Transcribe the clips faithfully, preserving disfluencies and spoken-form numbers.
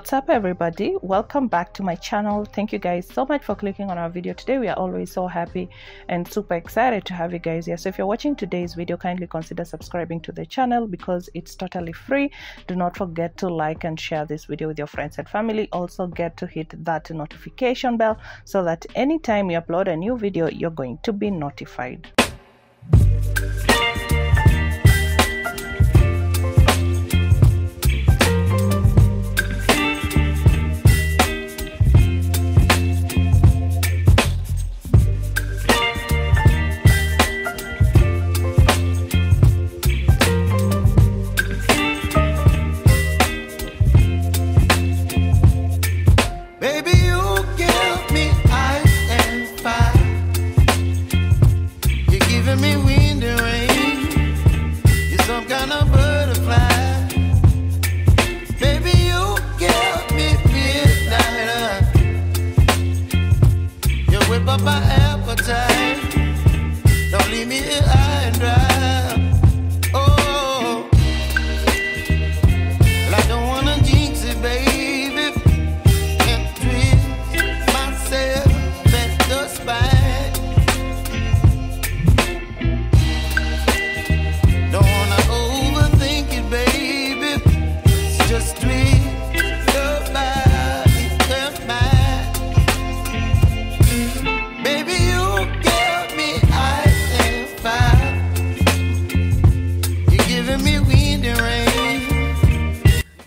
What's up everybody, welcome back to my channel. Thank you guys so much for clicking on our video today. We are always so happy and super excited to have you guys here. So if you're watching today's video, kindly consider subscribing to the channel because it's totally free. Do not forget to like and share this video with your friends and family. Also get to hit that notification bell so that anytime you upload a new video, you're going to be notified.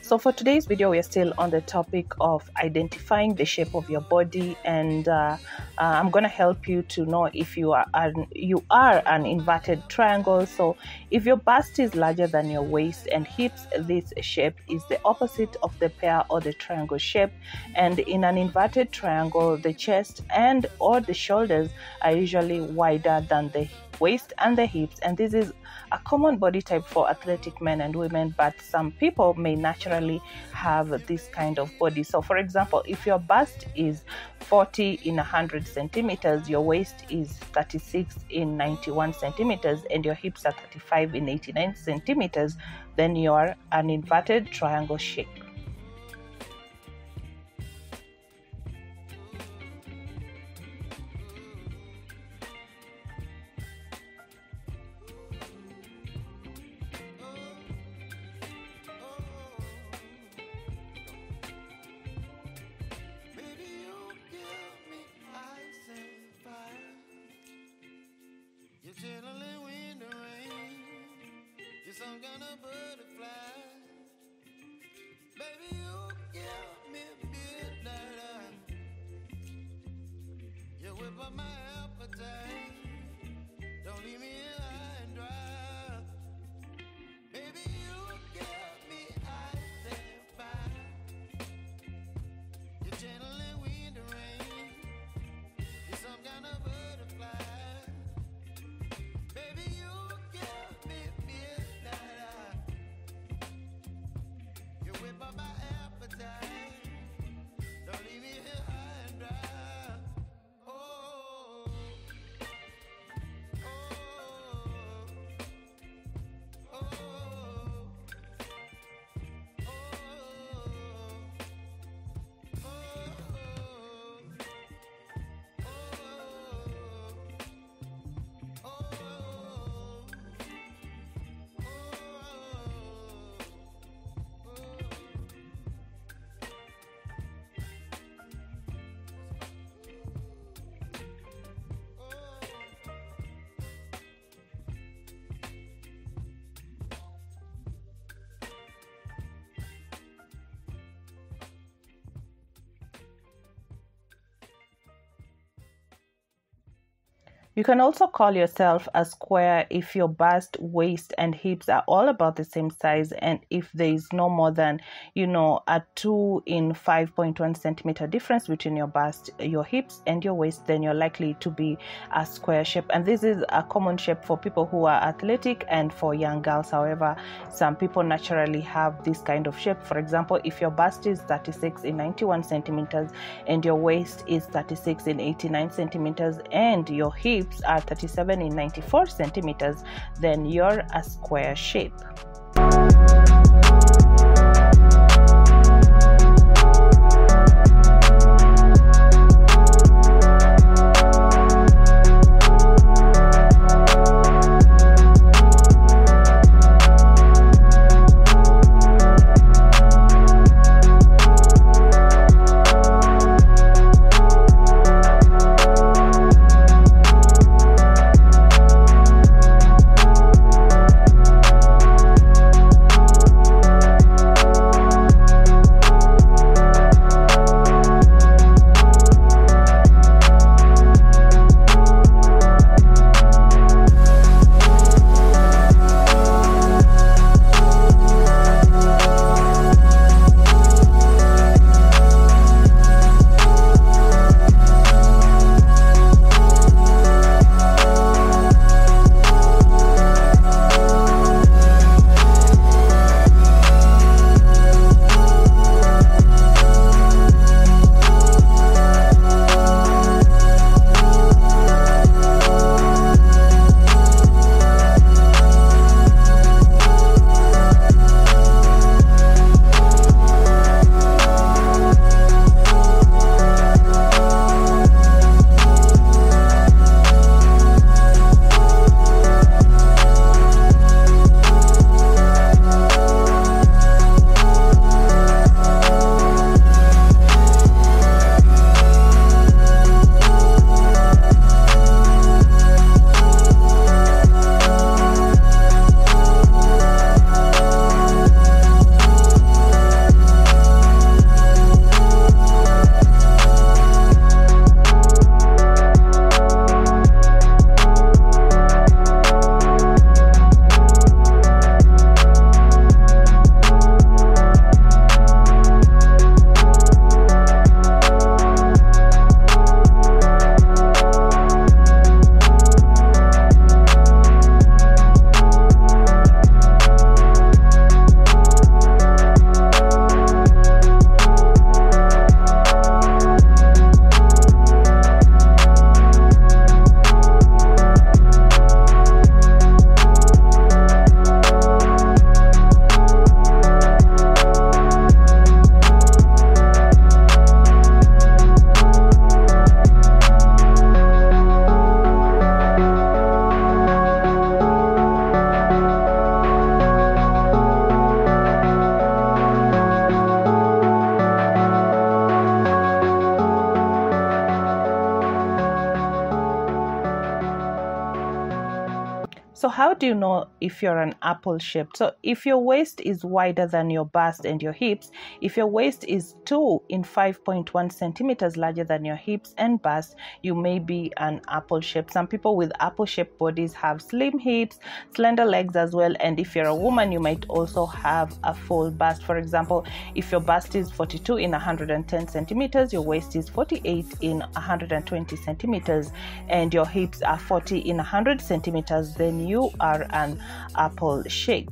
So for today's video, we are still on the topic of identifying the shape of your body, and uh, uh, I'm gonna help you to know if you are an, you are an inverted triangle. So if your bust is larger than your waist and hips, this shape is the opposite of the pear or the triangle shape. And in an inverted triangle, the chest and or the shoulders are usually wider than the waist and the hips, and this is a common body type for athletic men and women, but some people may naturally have this kind of body. So for example, if your bust is forty in one hundred centimeters, your waist is thirty-six in ninety-one centimeters, and your hips are thirty-five in eighty-nine centimeters, then you're an inverted triangle shape. I'm gonna butterfly. Baby, you give me midnight. You whip up my appetite. Don't leave me here high and dry. Baby, you give me ice and fire. You're channeling wind and rain. You're some kind of butterfly. You can also call yourself a square if your bust, waist, and hips are all about the same size, and if there is no more than, you know, a two in five point one centimeter difference between your bust, your hips, and your waist, then you're likely to be a square shape. And this is a common shape for people who are athletic and for young girls. However, some people naturally have this kind of shape. For example, if your bust is thirty-six in ninety-one centimeters and your waist is thirty-six in eighty-nine centimeters and your hips are thirty-seven in ninety-four centimeters, then you're a square shape. How do you know if you're an apple shape? So if your waist is wider than your bust and your hips, if your waist is two in five point one centimeters larger than your hips and bust, you may be an apple shape. Some people with apple shaped bodies have slim hips, slender legs as well, and if you're a woman, you might also have a full bust. For example, if your bust is forty-two in one hundred ten centimeters, your waist is forty-eight in one hundred twenty centimeters, and your hips are forty in one hundred centimeters, then you are an apple shape.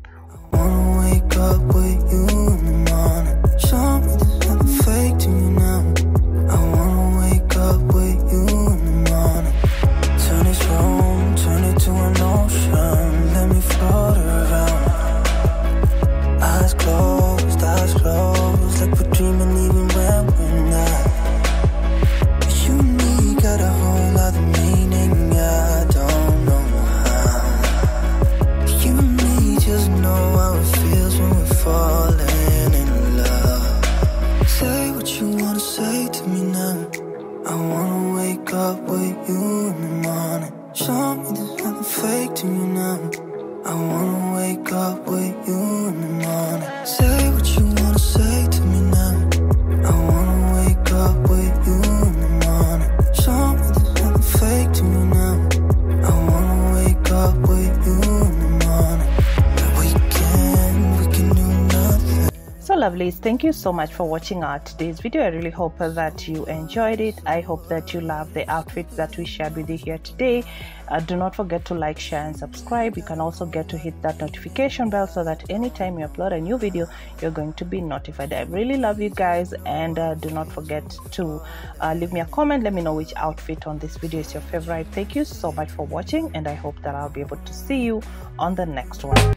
Lovelies, thank you so much for watching our today's video. I really hope that you enjoyed it. I hope that you love the outfits that we shared with you here today. Uh, do not forget to like, share and subscribe. You can also get to hit that notification bell so that anytime you upload a new video, you're going to be notified. I really love you guys, and uh, do not forget to uh, leave me a comment. Let me know which outfit on this video is your favorite. Thank you so much for watching, and I hope that I'll be able to see you on the next one.